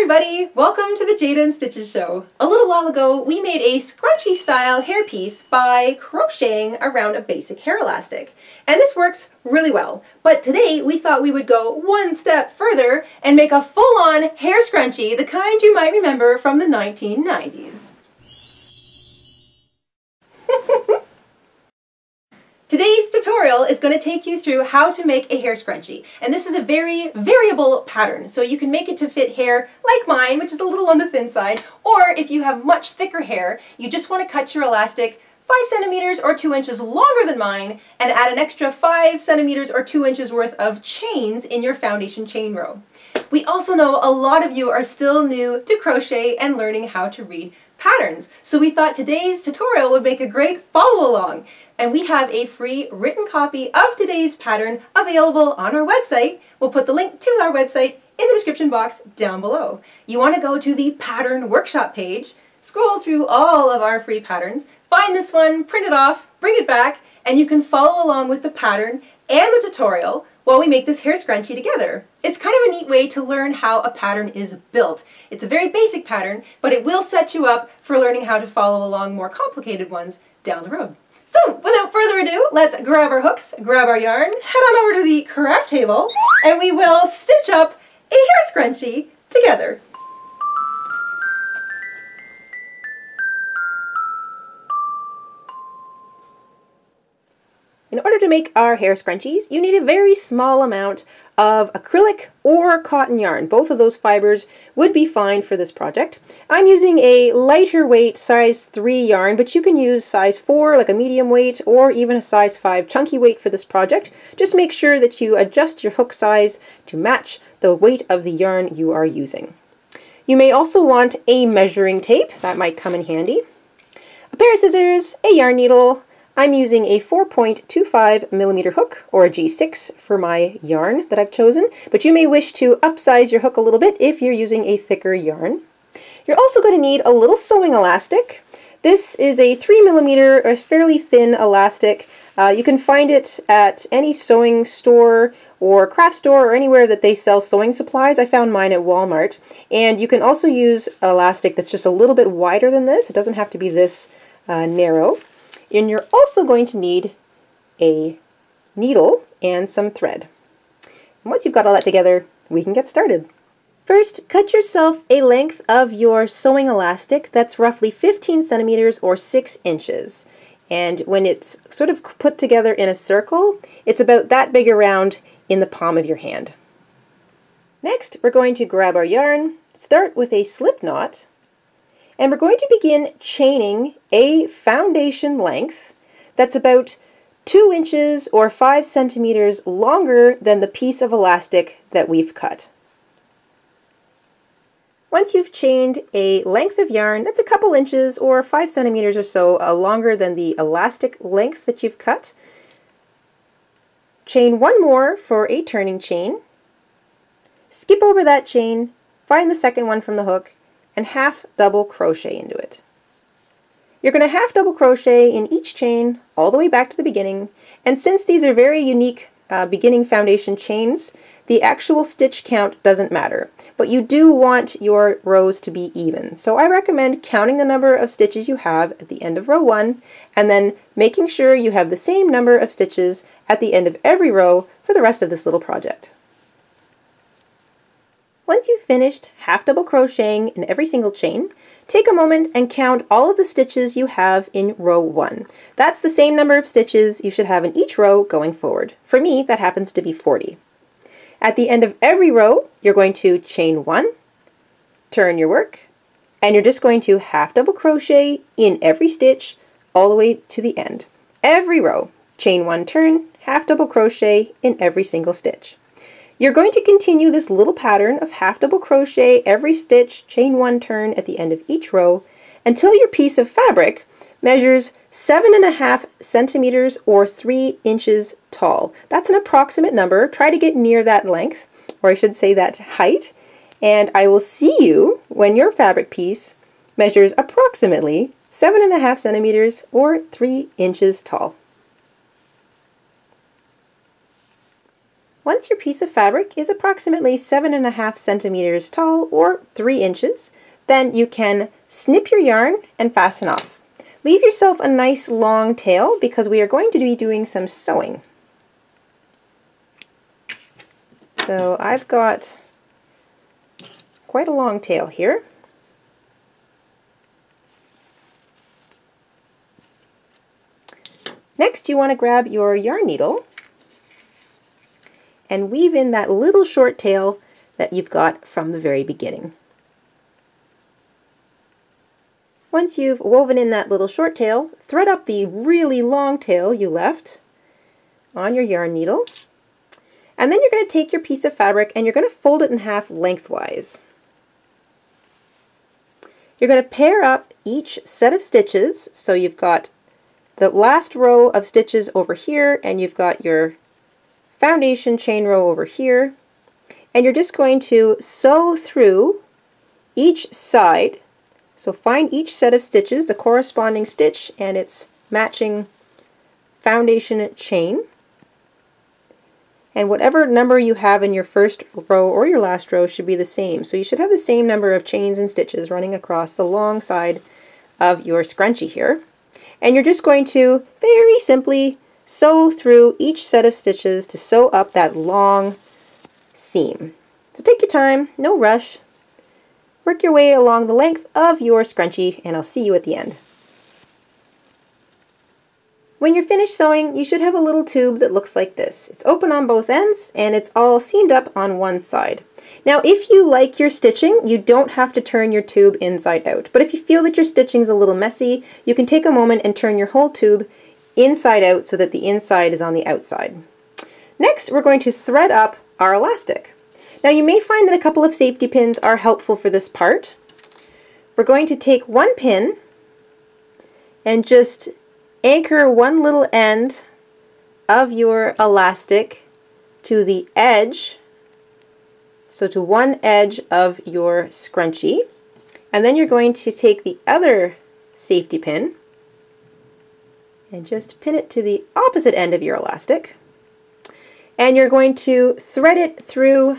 everybody! Welcome to the Jayda InStitches show. A little while ago we made a scrunchie style hairpiece by crocheting around a basic hair elastic, and this works really well. But today we thought we would go one step further and make a full-on hair scrunchie, the kind you might remember from the 1990s. Today's tutorial is going to take you through how to make a hair scrunchie, and this is a very variable pattern, so you can make it to fit hair like mine, which is a little on the thin side, or if you have much thicker hair, you just want to cut your elastic 5 centimeters or 2 inches longer than mine and add an extra 5 centimeters or 2 inches worth of chains in your foundation chain row. We also know a lot of you are still new to crochet and learning how to read patterns, so we thought today's tutorial would make a great follow along, and we have a free written copy of today's pattern available on our website. We'll put the link to our website in the description box down below. You want to go to the pattern workshop page, scroll through all of our free patterns, find this one, print it off, bring it back, and you can follow along with the pattern and the tutorial while we make this hair scrunchie together. It's kind of a neat way to learn how a pattern is built. It's a very basic pattern, but it will set you up for learning how to follow along more complicated ones down the road. So without further ado, let's grab our hooks, grab our yarn, head on over to the craft table, and we will stitch up a hair scrunchie together. In order to make our hair scrunchies, you need a very small amount of acrylic or cotton yarn. Both of those fibers would be fine for this project. I'm using a lighter weight size 3 yarn, but you can use size 4, like a medium weight, or even a size 5 chunky weight for this project. Just make sure that you adjust your hook size to match the weight of the yarn you are using. You may also want a measuring tape, that might come in handy, a pair of scissors, a yarn needle. I'm using a 4.25mm hook, or a G6 for my yarn that I've chosen, but you may wish to upsize your hook a little bit if you're using a thicker yarn. You're also going to need a little sewing elastic. This is a 3mm, or fairly thin elastic. You can find it at any sewing store or craft store or anywhere that they sell sewing supplies. I found mine at Walmart. And you can also use elastic that's just a little bit wider than this. It doesn't have to be this narrow. And you're also going to need a needle and some thread. And once you've got all that together, we can get started. First, cut yourself a length of your sewing elastic that's roughly 15 centimeters or 6 inches. And when it's sort of put together in a circle, it's about that big around in the palm of your hand. Next, we're going to grab our yarn, start with a slip knot, and we're going to begin chaining a foundation length that's about 2 inches or 5 centimeters longer than the piece of elastic that we've cut. Once you've chained a length of yarn that's a couple inches or 5 centimeters or so longer than the elastic length that you've cut, chain one more for a turning chain, skip over that chain, find the second one from the hook, and half double crochet into it. You're going to half double crochet in each chain all the way back to the beginning, and since these are very unique beginning foundation chains, the actual stitch count doesn't matter, but you do want your rows to be even. So I recommend counting the number of stitches you have at the end of row 1 and then making sure you have the same number of stitches at the end of every row for the rest of this little project. Once you've finished half double crocheting in every single chain, take a moment and count all of the stitches you have in row 1. That's the same number of stitches you should have in each row going forward. For me, that happens to be 40. At the end of every row, you're going to chain 1, turn your work, and you're just going to half double crochet in every stitch all the way to the end. Every row, chain 1, turn, half double crochet in every single stitch. You're going to continue this little pattern of half double crochet every stitch, chain 1, turn at the end of each row until your piece of fabric measures 7.5 centimeters or 3 inches tall. That's an approximate number. Try to get near that length, or I should say that height, and I will see you when your fabric piece measures approximately 7.5 centimeters or 3 inches tall. Once your piece of fabric is approximately 7.5 centimeters tall or 3 inches, then you can snip your yarn and fasten off. Leave yourself a nice long tail because we are going to be doing some sewing. So I've got quite a long tail here. Next, you want to grab your yarn needle and weave in that little short tail that you've got from the very beginning. Once you've woven in that little short tail, thread up the really long tail you left on your yarn needle, and then you're going to take your piece of fabric and you're going to fold it in half lengthwise. You're going to pair up each set of stitches, so you've got the last row of stitches over here and you've got your foundation chain row over here, and you're just going to sew through each side. So find each set of stitches, the corresponding stitch and its matching foundation chain, and whatever number you have in your first row or your last row should be the same. So you should have the same number of chains and stitches running across the long side of your scrunchie here, and you're just going to very simply sew through each set of stitches to sew up that long seam. So take your time, no rush. Work your way along the length of your scrunchie and I'll see you at the end. When you're finished sewing, you should have a little tube that looks like this. It's open on both ends and it's all seamed up on one side. Now, if you like your stitching, you don't have to turn your tube inside out, but if you feel that your stitching is a little messy, you can take a moment and turn your whole tube inside out so that the inside is on the outside. Next, we're going to thread up our elastic. Now, you may find that a couple of safety pins are helpful for this part. We're going to take one pin and just anchor one little end of your elastic to the edge, so to one edge of your scrunchie, and then you're going to take the other safety pin and just pin it to the opposite end of your elastic, and you're going to thread it through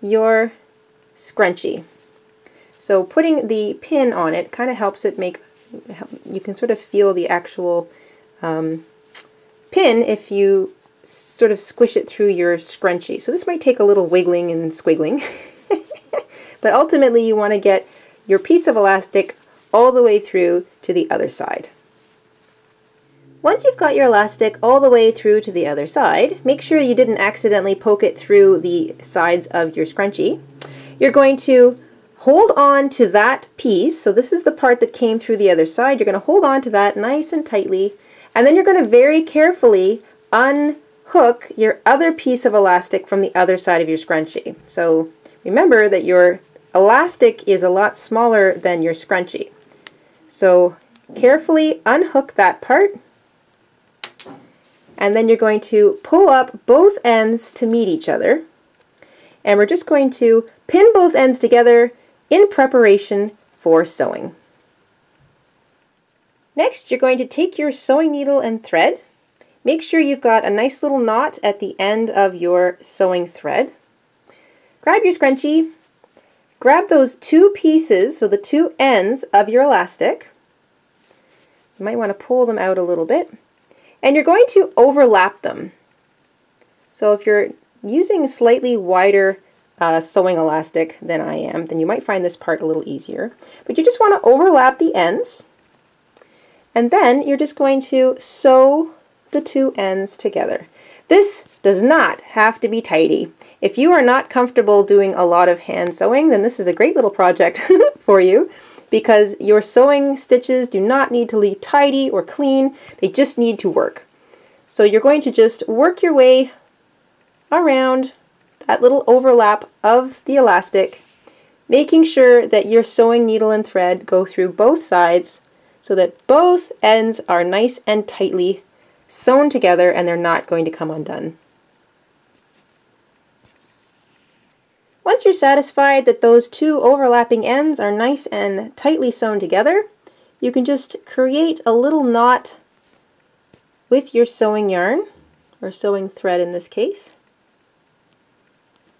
your scrunchie. So putting the pin on it kind of helps it make, you can sort of feel the actual pin if you sort of squish it through your scrunchie. So this might take a little wiggling and squiggling, but ultimately you want to get your piece of elastic all the way through to the other side. Once you've got your elastic all the way through to the other side, make sure you didn't accidentally poke it through the sides of your scrunchie. You're going to hold on to that piece, so this is the part that came through the other side, you're going to hold on to that nice and tightly, and then you're going to very carefully unhook your other piece of elastic from the other side of your scrunchie. So remember that your elastic is a lot smaller than your scrunchie. So carefully unhook that part, and then you're going to pull up both ends to meet each other, and we're just going to pin both ends together in preparation for sewing. Next, you're going to take your sewing needle and thread. Make sure you've got a nice little knot at the end of your sewing thread. Grab your scrunchie, grab those two pieces, so the two ends of your elastic. You might want to pull them out a little bit. And you're going to overlap them. So if you're using slightly wider sewing elastic than I am, then you might find this part a little easier. But you just want to overlap the ends, and then you're just going to sew the two ends together. This does not have to be tidy. If you are not comfortable doing a lot of hand sewing, then this is a great little project for you, because your sewing stitches do not need to be tidy or clean, they just need to work. So you're going to just work your way around that little overlap of the elastic, making sure that your sewing needle and thread go through both sides so that both ends are nice and tightly sewn together and they're not going to come undone. Once you're satisfied that those two overlapping ends are nice and tightly sewn together, you can just create a little knot with your sewing yarn, or sewing thread in this case,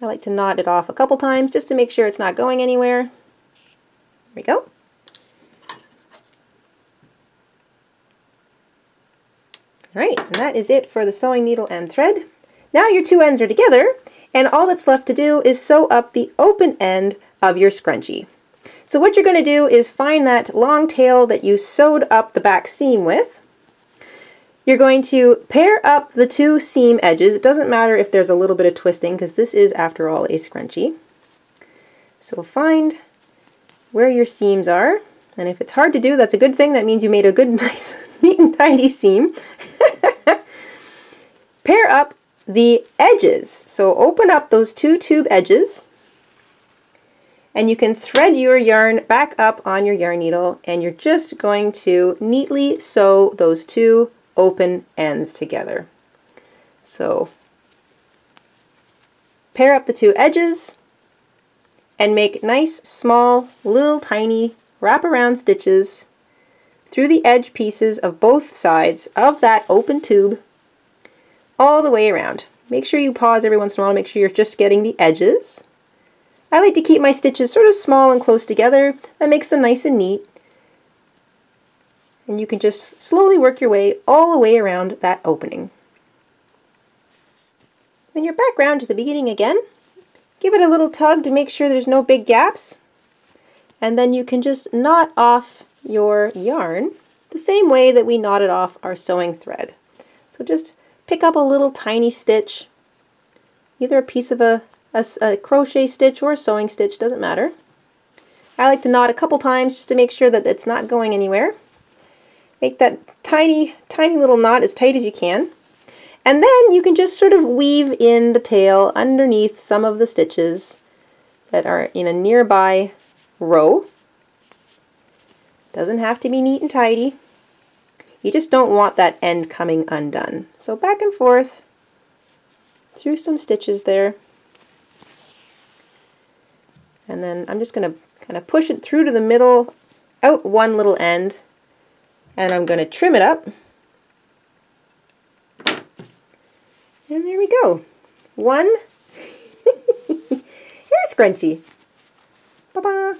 I like to knot it off a couple times just to make sure it's not going anywhere. There we go. All right, and that is it for the sewing needle and thread. Now your two ends are together, and all that's left to do is sew up the open end of your scrunchie. So what you're going to do is find that long tail that you sewed up the back seam with. You're going to pair up the two seam edges. It doesn't matter if there's a little bit of twisting, because this is, after all, a scrunchie. So find where your seams are, and if it's hard to do, that's a good thing. That means you made a good, nice, neat and tidy seam. Pair up the edges. So open up those two tube edges, and you can thread your yarn back up on your yarn needle, and you're just going to neatly sew those two open ends together. So pair up the two edges and make nice, small, little tiny wraparound stitches through the edge pieces of both sides of that open tube all the way around. Make sure you pause every once in a while to make sure you're just getting the edges. I like to keep my stitches sort of small and close together. That makes them nice and neat. And you can just slowly work your way all the way around that opening. Then you're back round to the beginning again. Give it a little tug to make sure there's no big gaps. And then you can just knot off your yarn the same way that we knotted off our sewing thread. So just pick up a little tiny stitch, either a piece of a crochet stitch or a sewing stitch, doesn't matter. I like to knot a couple times just to make sure that it's not going anywhere. Make that tiny, tiny little knot as tight as you can. And then you can just sort of weave in the tail underneath some of the stitches that are in a nearby row. Doesn't have to be neat and tidy. You just don't want that end coming undone. So back and forth through some stitches there. And then I'm just going to kind of push it through to the middle, out one little end, and I'm going to trim it up. And there we go. One hair scrunchie. Ba-ba.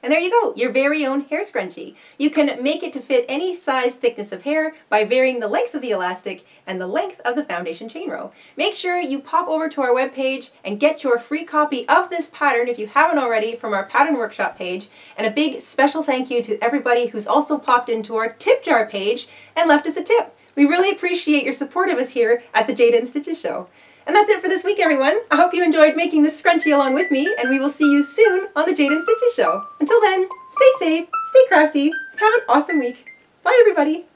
And there you go, your very own hair scrunchie. You can make it to fit any size, thickness of hair by varying the length of the elastic and the length of the foundation chain row. Make sure you pop over to our webpage and get your free copy of this pattern if you haven't already from our pattern workshop page. And a big special thank you to everybody who's also popped into our tip jar page and left us a tip. We really appreciate your support of us here at the Jayda InStitches Show. And that's it for this week, everyone. I hope you enjoyed making this scrunchie along with me, and we will see you soon on the Jayda InStitches Show. Until then, stay safe, stay crafty, and have an awesome week. Bye, everybody.